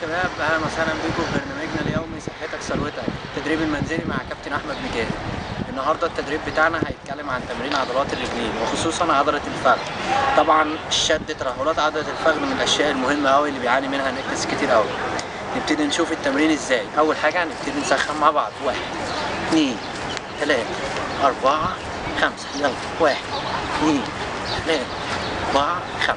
شباب، اهلا وسهلا بيكم في برنامجنا اليومي صحتك ثروتك، التدريب المنزلي مع كابتن احمد مجاهد. النهارده التدريب بتاعنا هيتكلم عن تمرين عضلات الرجلين وخصوصا عضله الفخذ. طبعا شد ترهلات عضله الفخذ من الاشياء المهمه قوي اللي بيعاني منها ناس كتير قوي. نبتدي نشوف التمرين ازاي. اول حاجه هنبتدي نسخن مع بعض، 1 2 3 4 5، يلا 1 2 3 4 5.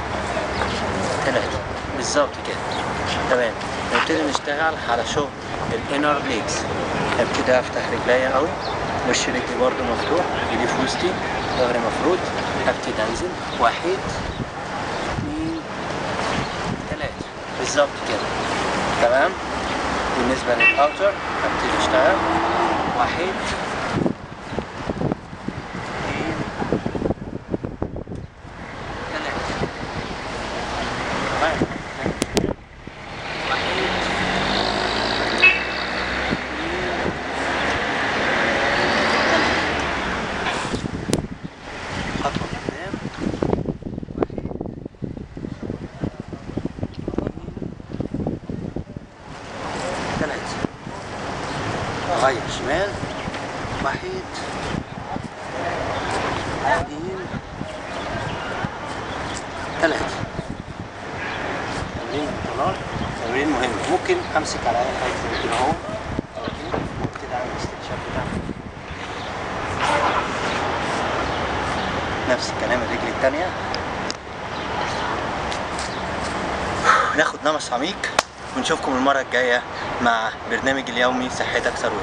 3 بالظبط كده، تمام. نبتدي نشتغل على شغل الانر ليجز. هبتدي افتح رجليا قوي، وش رجلي برده مفتوح، رجلي في وسطي، ظهري مفروض. هبتدي انزل 1 2 3 بالظبط كده، تمام. بالنسبه للاوتر هبتدي اشتغل 1 2 3. غير شمال، 1 2 3. تمرين انطلاق، تمرين مهم. ممكن امسك على اي حاجه كده اهو، وابتدي اعمل استكشاف بتاعتي. نفس الكلام الرجل الثانيه، ناخد نفس عميق ونشوفكم المرة الجاية مع برنامج اليومي صحتك ثروتك.